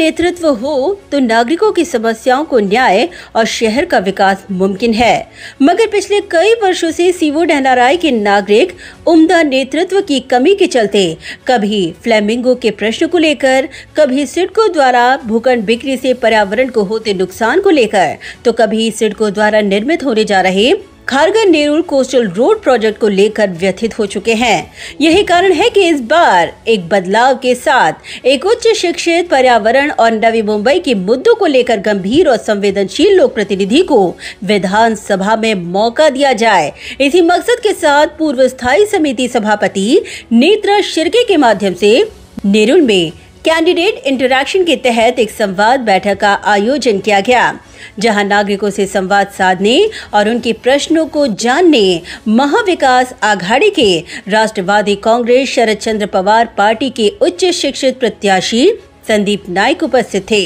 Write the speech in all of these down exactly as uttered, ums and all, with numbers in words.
नेतृत्व हो तो नागरिकों की समस्याओं को न्याय और शहर का विकास मुमकिन है, मगर पिछले कई वर्षों से सीवो डनाराई के नागरिक उम्दा नेतृत्व की कमी के चलते कभी फ्लेमिंगो के प्रश्न को लेकर, कभी सिडको द्वारा भूखंड बिक्री से पर्यावरण को होते नुकसान को लेकर, तो कभी सिडको द्वारा निर्मित होने जा रहे Kharghar Nerul coastal road project को लेकर व्यथित हो चुके हैं। यही कारण है कि इस बार एक बदलाव के साथ एक उच्च शिक्षित, पर्यावरण और नवी मुंबई के मुद्दों को लेकर गंभीर और संवेदनशील लोक प्रतिनिधि को विधानसभा में मौका दिया जाए। इसी मकसद के साथ पूर्व स्थायी समिति सभापति नेत्रा शिरके के माध्यम से नेरुल में कैंडिडेट इंटरैक्शन के तहत एक संवाद बैठक का आयोजन किया गया, जहां नागरिकों से संवाद साधने और उनके प्रश्नों को जानने महाविकास आघाड़ी के, राष्ट्रवादी कांग्रेस शरदचंद्र पवार पार्टी के उच्च शिक्षित प्रत्याशी संदीप नाइक उपस्थित थे।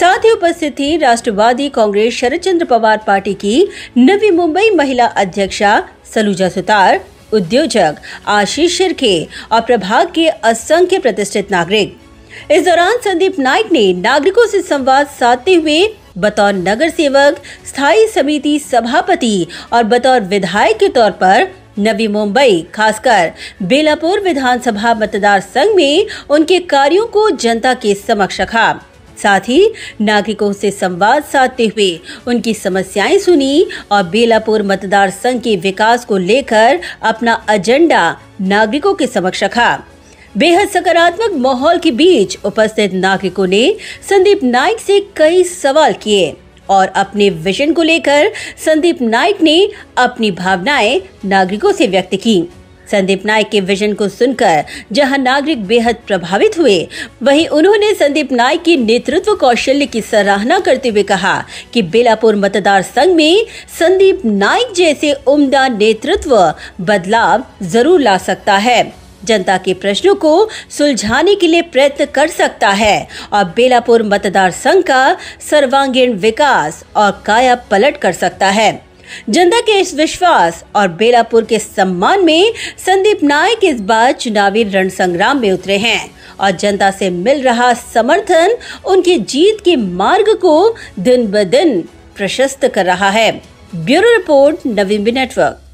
साथ ही उपस्थित थी राष्ट्रवादी कांग्रेस शरदचंद्र पवार पार्टी की नवी मुंबई महिला अध्यक्षा सलुजा सुतार, उद्योजक आशीष शिरके और प्रभाग के असंख्य प्रतिष्ठित नागरिक। इस दौरान संदीप नाइक ने नागरिकों से संवाद साधते हुए बतौर नगर सेवक, स्थायी समिति सभापति और बतौर विधायक के तौर पर नवी मुंबई, खासकर बेलापुर विधानसभा मतदार संघ में उनके कार्यों को जनता के समक्ष रखा। साथ ही नागरिकों से संवाद साधते हुए उनकी समस्याएं सुनी और बेलापुर मतदार संघ के विकास को लेकर अपना एजेंडा नागरिकों के समक्ष रखा। बेहद सकारात्मक माहौल के बीच उपस्थित नागरिकों ने संदीप नाइक से कई सवाल किए और अपने विजन को लेकर संदीप नाइक ने अपनी भावनाएं नागरिकों से व्यक्त की। संदीप नाइक के विजन को सुनकर जहां नागरिक बेहद प्रभावित हुए, वहीं उन्होंने संदीप नाइक के नेतृत्व कौशल्य की सराहना करते हुए कहा कि बेलापुर मतदार संघ में संदीप नाइक जैसे उम्दा नेतृत्व बदलाव जरूर ला सकता है, जनता के प्रश्नों को सुलझाने के लिए प्रयत्न कर सकता है और बेलापुर मतदार संघ का सर्वांगीण विकास और काया पलट कर सकता है। जनता के इस विश्वास और बेलापुर के सम्मान में संदीप नाइक इस बार चुनावी रणसंग्राम में उतरे हैं और जनता से मिल रहा समर्थन उनकी जीत के मार्ग को दिन ब दिन प्रशस्त कर रहा है। Bureau report, Naveen network.